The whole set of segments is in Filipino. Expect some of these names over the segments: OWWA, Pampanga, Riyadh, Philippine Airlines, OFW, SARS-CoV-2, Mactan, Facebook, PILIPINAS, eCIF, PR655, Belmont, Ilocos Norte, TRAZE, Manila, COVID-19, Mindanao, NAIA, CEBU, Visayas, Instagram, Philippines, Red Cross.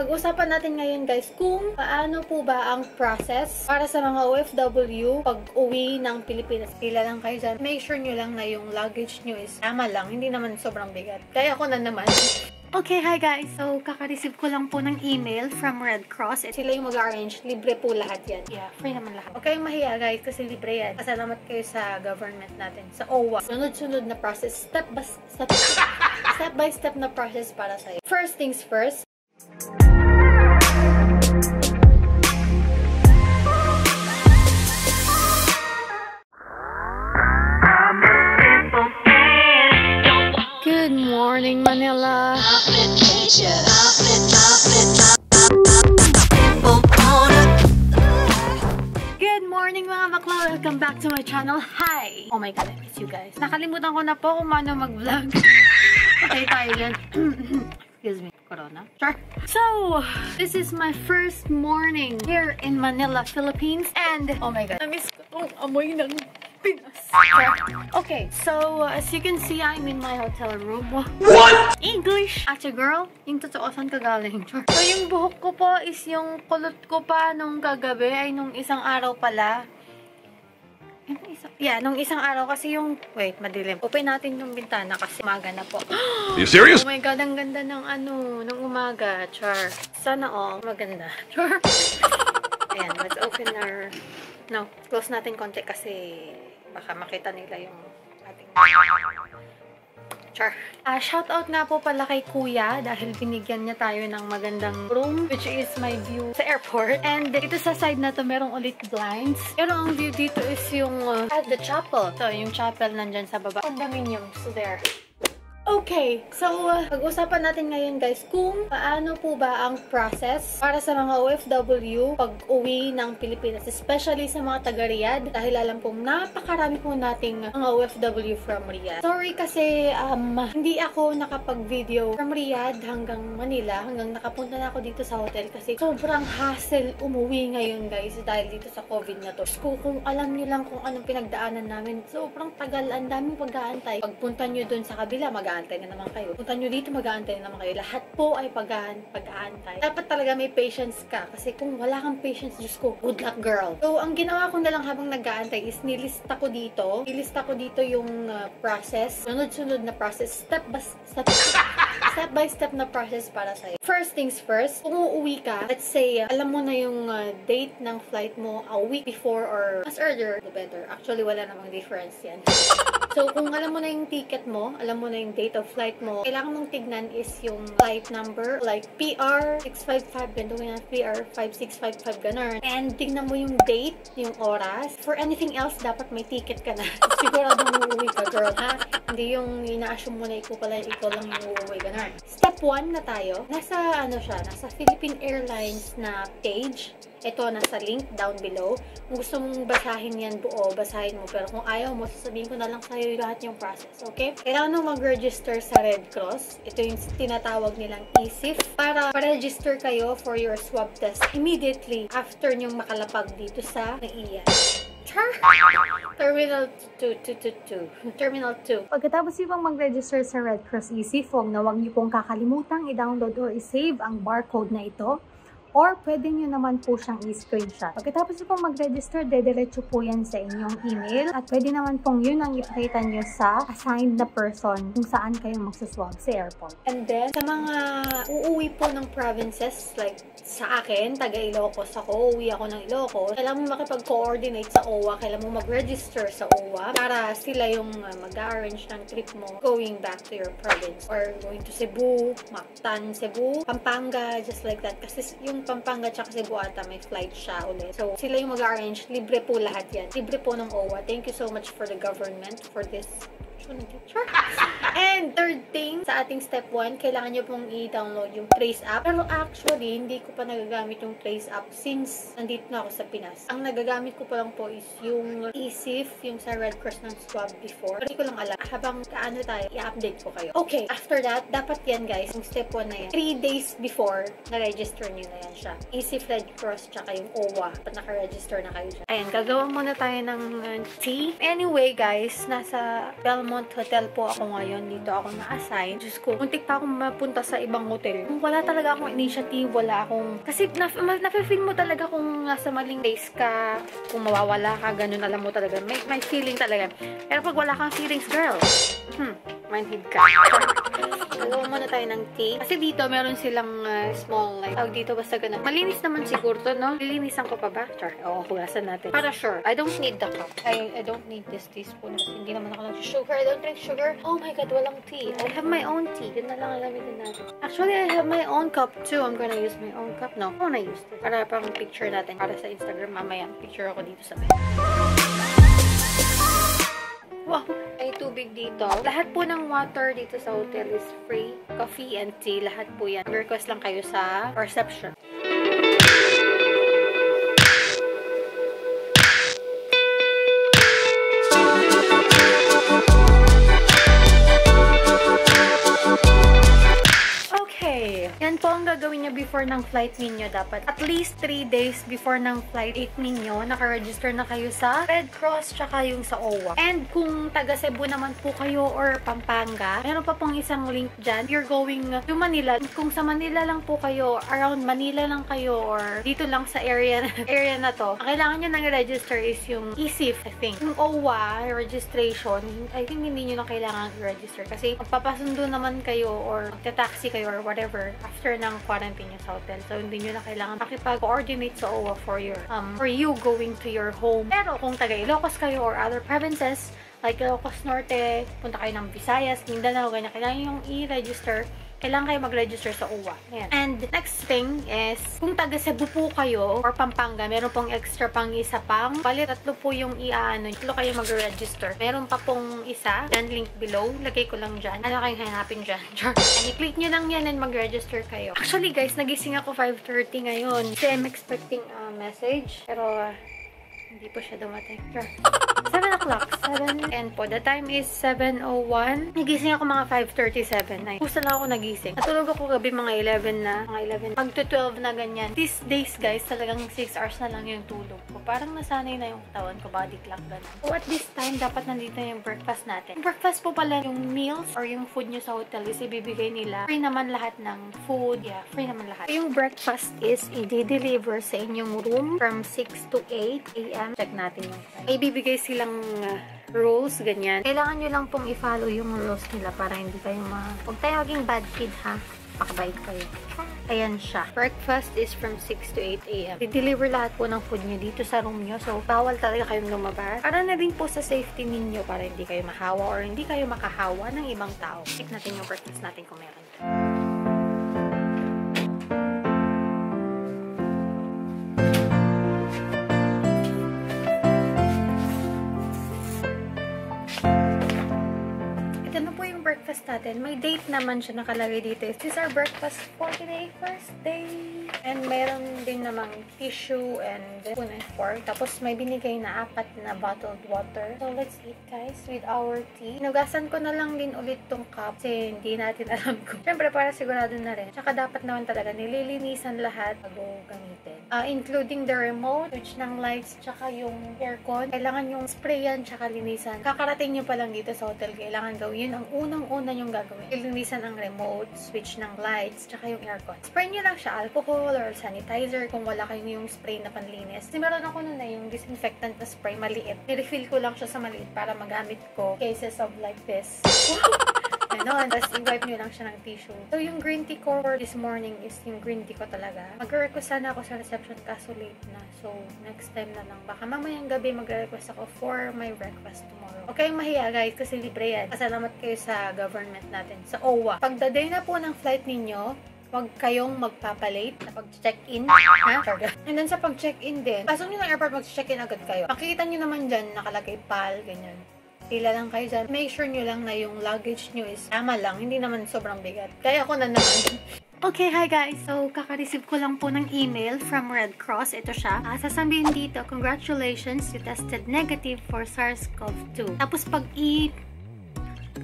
Pag-usapan natin ngayon guys kung paano po ba ang process para sa mga OFW pag uwi ng Pilipinas. Pila lang kayo dyan. Make sure nyo lang na yung luggage nyo is tama lang. Hindi naman sobrang bigat. Kaya ako na naman. Okay, hi guys! So, kaka-receive ko lang po ng email from Red Cross. Sila yung mag-arrange. Libre po lahat yan. Yeah, free naman lahat. Okay, mahiya guys kasi libre yan. Pasalamat kayo sa government natin, sa OWWA. Sunod-sunod na process. Step by step na process para sa'yo. First things first. Good morning, Manila. Good morning, mga bakla. Welcome back to my channel. Hi! Oh my God, I miss you guys. Nakalimutan ko na po kung paano mag-vlog. Okay, tayo dyan. Excuse me, Corona. Sure. So, this is my first morning here in Manila, Philippines. And, oh my God, na-miss ko ang amoy ng Pinas. Okay, so as you can see, I'm in my hotel room. What? English! Ate girl, yung totoo saan kagaling. So yung buhok ko po is yung kulot ko pa nung kagabi ay nung isang araw pala. Yeah, nung isang araw kasi yung... Wait, madilim. Open natin yung bintana kasi umaga na po. Are you serious? Oh my God, ang ganda ng ano, ng umaga, char. Sana all maganda, char. Ayan, let's open our... No, close natin konti kasi baka makita nila yung ating... Char. Shout out na po pala kay Kuya dahil binigyan niya tayo ng magandang room which is my view sa airport. And dito sa side na to merong ulit blinds. Pero ang view dito is yung at the chapel. So, yung chapel nandyan sa baba. Condominiums there. Okay, so pag-usapan natin ngayon guys kung paano po ba ang process para sa mga OFW pag uwi ng Pilipinas, especially sa mga taga Riyadh dahil alam pong napakarami po nating mga OFW from Riyadh. Sorry kasi hindi ako nakapag-video from Riyadh hanggang Manila, hanggang nakapunta na ako dito sa hotel kasi sobrang hassle umuwi ngayon guys dahil dito sa COVID na to. Kung alam niyo lang kung anong pinagdaanan namin, sobrang tagal, ang daming pag-aantay. Pagpunta niyo dun sa kabila, mag-aantay na naman kayo. Punta nyo dito, mag-aantay na naman kayo. Lahat po ay pag-aantay. Dapat talaga may patience ka. Kasi kung wala kang patience, Diyos ko, good luck girl. So, ang ginawa ko na lang habang nag-aantay is nilista ko dito. Nilista ko dito yung process. Sunod-sunod na process. Step by step na process para sa'yo. First things first, kung uuwi ka, let's say, alam mo na yung date ng flight mo a week before or as earlier, the better. Actually, wala namang difference yan. So, kung alam mo na yung ticket mo, alam mo na yung date of flight mo, kailangan mong tignan is yung flight number, like PR655, ganito nga, PR5655, ganun. And tignan mo yung date, yung oras. For anything else, dapat may ticket ka na. Sigurado mo uuwi ka, girl, ha? Hindi yung ina-assume mo na ikaw pala, ikaw lang yung uuwi, ganun. Step 1 na tayo. Nasa, ano siya, nasa Philippine Airlines na page. Ito, nasa link down below. Kung gusto mong basahin yan buo, basahin mo. Pero kung ayaw mo, sasabihin ko na lang sa'yo lahat yung process, okay? Kailangan nung mag-register sa Red Cross. Ito yung tinatawag nilang eCIF. Para pa-register kayo for your swab test immediately after nyong makalapag dito sa NAIA. Terminal 2. Terminal 2. Pagkatapos niyo pang mag-register sa Red Cross eCIF, huwag niyo pong kakalimutang i-download or i-save ang barcode na ito. Or pwede nyo naman po siyang i-screenshot. Pagkatapos nyo pong mag-register, dediretso po yan sa inyong email. At pwede naman pong yun ang ipakita nyo sa assigned na person kung saan kayo magsuswab sa airport. And then, sa mga uuwi po ng provinces, like sa akin, taga Ilocos ako, uuwi ako ng Ilocos, kailangan mo makipag-coordinate sa OWWA, kailangan mo mag-register sa OWWA para sila yung mag-arrange ng trip mo going back to your province. Or going to Cebu, Mactan, Cebu, Pampanga, just like that. Kasi yung Pampanga tsaka Cebu ata, may flight siya ulit. So, sila yung mag-arrange. Libre po lahat yan. Libre po ng OWWA. Thank you so much for the government for this. And third thing, sa ating step 1, kailangan nyo pong i-download yung TRAZE app. Pero actually, hindi ko pa nagagamit yung TRAZE app since nandito na ako sa Pinas. Ang nagagamit ko pa lang po is yung eCIF, yung sa Red Cross ng swab before. Pero hindi ko lang alam. Habang kaano tayo, i-update ko kayo. Okay, after that, dapat yan guys, yung step 1 na yan. 3 days before, na-register nyo na yan siya. eCIF, Red Cross, tsaka yung OWWA. Dapat naka-register na kayo siya. Ayan, gagawa muna tayo ng tea. Anyway guys, nasa Belmont Belmont Hotel po ako ngayon. Dito ako na-assign. Diyos ko, muntik pa akong mapunta sa ibang hotel. Wala talaga akong initiative, wala akong... Kasi na-feel mo talaga kung nasa maling place ka, kung mawawala ka, ganun, alam mo talaga. May feeling talaga. Pero pag wala kang feelings, girl, manhid ka. Pagawa muna tayo ng tea. Kasi dito, meron silang small light. Tawag dito, basta ganun. Malinis naman siguro to, no? Lilinisan ko pa ba? Char, oo, hugasan natin. Para sure. I don't need the cup. I don't need this teaspoon. Hindi naman ako nag-sugar. I don't drink sugar. Oh my God, walang tea. I have my own tea. Yun na lang alamitin natin. Actually, I have my own cup too. I'm gonna use my own cup. No, I used it. Para pang picture natin. Para sa Instagram, mamaya. Picture ako dito sa bed. Wow! Ay tubig dito. Lahat po ng water dito sa hotel is free. Coffee and tea. Lahat po yan. Request lang kayo sa reception. Po ang gagawin nyo before ng flight ninyo, dapat at least 3 days before ng flight ninyo, naka-register na kayo sa Red Cross tsaka yung sa OWWA. And kung taga Cebu naman po kayo or Pampanga, meron pa pong isang link dyan. You're going to Manila. Kung sa Manila lang po kayo, around Manila lang kayo or dito lang sa area na to, ang kailangan nyo nang register is yung eCIF, I think. Yung OWWA registration, I think hindi nyo na kailangan i-register kasi magpapasundo naman kayo or magta-taxi kayo or whatever after ng quarantine sa hotel. So, hindi nyo na kailangan makipag-coordinate sa OWWA for you going to your home. Pero, kung taga Ilocos kayo or other provinces, like Ilocos Norte, punta kayo ng Visayas, Mindanao, ganyan, kailangan yung i-register. Kailangan kayo mag-register sa OWWA. Ayan. And next thing is, kung taga Cebu po kayo or Pampanga, meron pong extra pang isa pang. Bali, 3 po yung iaano. 3 kayo mag-register. Meron pa pong isa. Yan, link below. Lagay ko lang dyan. Ano kayong hanapin dyan? And i-click nyo lang yan and mag-register kayo. Actually guys, nagising ako 5:30 ngayon. Kasi I'm expecting a message. Pero, hindi po siya dumating. 7 o'clock. And po, the time is 7:01. Nagising ako mga 5:37. Pusa lang ako nagising. Natulog ako gabi mga 11 na. Mga 11. Pag to 12 na ganyan. These days, guys, talagang 6 hours na lang yung tulog ko. Parang nasanay na yung katawan ko. Body clock ganun. So, at this time, dapat nandito yung breakfast natin. Yung breakfast po pala, yung meals or yung food nyo sa hotel is ibibigay nila. Free naman lahat ng food. Yeah, free naman lahat. So, yung breakfast is i-deliver sa inyong room from 6 to 8 a.m. Check natin yung time. Ibibigay silang rules, ganyan. Kailangan nyo lang pong i-follow yung rules nila para hindi kayo huwag tayo maging bad kid, ha? Pakabait kayo. Ayan siya. Breakfast is from 6 to 8 a.m. I-deliver lahat po ng food nyo dito sa room nyo. So, bawal talaga kayong lumabas. Para na rin po sa safety ninyo para hindi kayo mahawa or hindi kayo makahawa ng ibang tao. Check natin yung breakfast natin kung meron. Breakfast natin. May date naman siya nakalagay dito. This is our breakfast for today, first day. And mayroon din namang tissue and spoon and fork. Tapos may binigay na 4 na bottled water. So let's eat guys with our tea. Hinugasan ko na lang din ulit tong cup kasi hindi natin alam ko. Siyempre para sigurado na rin. Tsaka dapat naman talaga nililinisan lahat bago gamitin. Including the remote, switch ng lights, tsaka yung aircon. Kailangan yung sprayan tsaka linisan. Kakarating nyo pa lang dito sa hotel. Kailangan gawin ang unang-una yung gagawin. Ilinisan ang remote, switch ng lights, tsaka yung aircon. Spray nyo lang siya, alcohol or sanitizer kung wala kayo yung spray na panlinis. Kasi meron ako nun na yung disinfectant na spray, maliit. Nirefill ko lang siya sa maliit para magamit ko cases of like this. Ganon. Tapos, i-wipe nyo lang siya ng tissue. So, yung green tea ko for this morning is yung green tea ko talaga. Mag-request sana ako sa reception kaso late na. So, next time na lang. Baka mamayang gabi mag-request ako for my breakfast tomorrow. Okay, mahiya guys kasi libre yan. Pasalamat kayo sa government natin, sa OWWA. Pagdaday na po ng flight ninyo, huwag kayong magpapalate na pag-check-in. And then, sa pag-check-in din, pasok nyo ng airport, mag-check-in agad kayo. Makikita nyo naman dyan, nakalagay PAL, ganyan. Pila lang kayo dyan. Make sure nyo lang na yung luggage nyo is tama lang. Hindi naman sobrang bigat. Kaya ako na naman. Okay, hi guys! So, kaka-receive ko lang po ng email from Red Cross. Ito siya. Sasabihin dito, congratulations, you tested negative for SARS-CoV-2. Tapos pag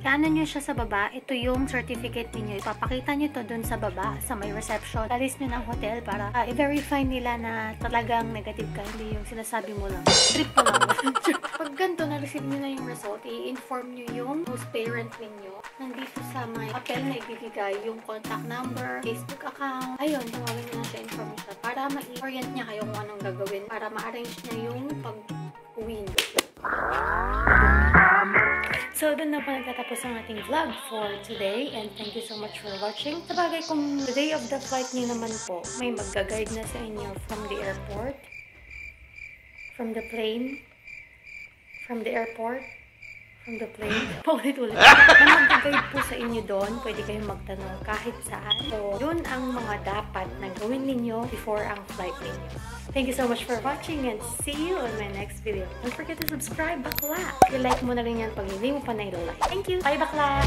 Kanan nyo siya sa baba, ito yung certificate niyo. Ipapakita nyo to dun sa baba, sa may reception. Alis nyo ng hotel para i-verify nila na talagang negative ka. Hindi yung sinasabi mo lang. Trip mo lang. Pag ganito, na-receive nyo na yung result, i-inform nyo yung host parent ninyo. Nandito sa may papel na ibibigay yung contact number, Facebook account. Ayun, gawin nyo na siya information para ma-orient niya kayo kung anong gagawin. Para ma-arrange niya yung pag-uwi. So, doon na po nagtatapos ang ating vlog for today and thank you so much for watching. Sabagay kung the day of the flight niyo naman po, may magga-guide na sa inyo from the airport, from the plane, from the airport, from the plane. Paulit-ulit. May mag-guide po sa inyo doon. Pwede kayong magtanong kahit saan. So, yun ang mga dapat na gawin ninyo before ang flight ninyo. Thank you so much for watching and see you on my next video. Don't forget to subscribe, bakla! I-like mo na rin yan pag hindi mo pa na-like. Thank you! Bye, bakla!